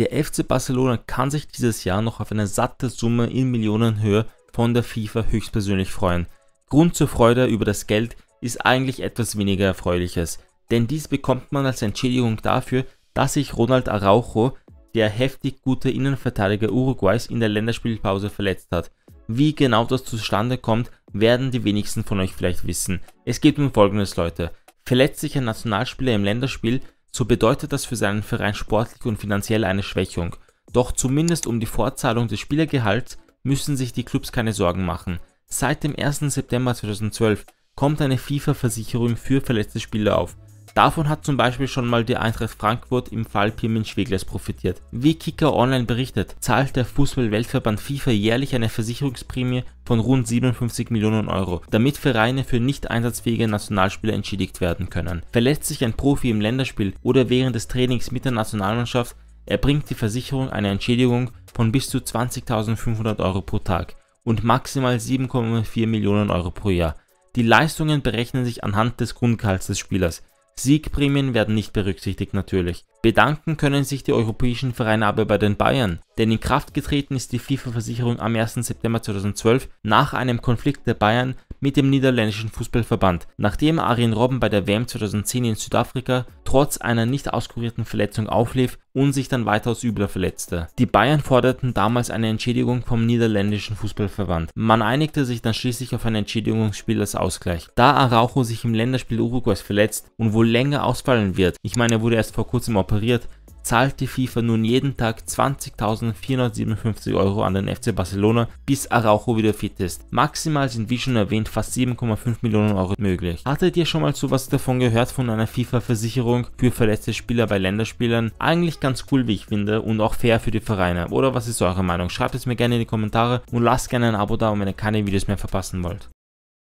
Der FC Barcelona kann sich dieses Jahr noch auf eine satte Summe in Millionenhöhe von der FIFA höchstpersönlich freuen. Grund zur Freude über das Geld ist eigentlich etwas weniger Erfreuliches, denn dies bekommt man als Entschädigung dafür, dass sich Ronald Araujo, der heftig gute Innenverteidiger Uruguays, in der Länderspielpause verletzt hat. Wie genau das zustande kommt, werden die wenigsten von euch vielleicht wissen. Es geht um Folgendes, Leute. Verletzt sich ein Nationalspieler im Länderspiel, so bedeutet das für seinen Verein sportlich und finanziell eine Schwächung. Doch zumindest um die Fortzahlung des Spielergehalts müssen sich die Clubs keine Sorgen machen. Seit dem 1. September 2012 kommt eine FIFA-Versicherung für verletzte Spieler auf. Davon hat zum Beispiel schon mal die Eintracht Frankfurt im Fall Pirmin Schweglers profitiert. Wie Kicker Online berichtet, zahlt der Fußball-Weltverband FIFA jährlich eine Versicherungsprämie von rund 57 Millionen Euro, damit Vereine für nicht einsatzfähige Nationalspieler entschädigt werden können. Verletzt sich ein Profi im Länderspiel oder während des Trainings mit der Nationalmannschaft, erbringt die Versicherung eine Entschädigung von bis zu 20.500 Euro pro Tag und maximal 7,4 Millionen Euro pro Jahr. Die Leistungen berechnen sich anhand des Grundgehalts des Spielers. Siegprämien werden nicht berücksichtigt natürlich. Bedanken können sich die europäischen Vereine aber bei den Bayern, denn in Kraft getreten ist die FIFA-Versicherung am 1. September 2012 nach einem Konflikt der Bayern mit dem niederländischen Fußballverband, nachdem Arjen Robben bei der WM 2010 in Südafrika trotz einer nicht auskurierten Verletzung auflief und sich dann weitaus übler verletzte. Die Bayern forderten damals eine Entschädigung vom niederländischen Fußballverband. Man einigte sich dann schließlich auf ein Entschädigungsspiel als Ausgleich. Da Araujo sich im Länderspiel Uruguays verletzt und wohl länger ausfallen wird, ich meine, er wurde erst vor kurzem operiert, zahlt die FIFA nun jeden Tag 20.457 Euro an den FC Barcelona, bis Araujo wieder fit ist. Maximal sind, wie schon erwähnt, fast 7,5 Millionen Euro möglich. Hattet ihr schon mal sowas davon gehört, von einer FIFA-Versicherung für verletzte Spieler bei Länderspielern? Eigentlich ganz cool, wie ich finde, und auch fair für die Vereine. Oder was ist eure Meinung? Schreibt es mir gerne in die Kommentare und lasst gerne ein Abo da, wenn ihr keine Videos mehr verpassen wollt.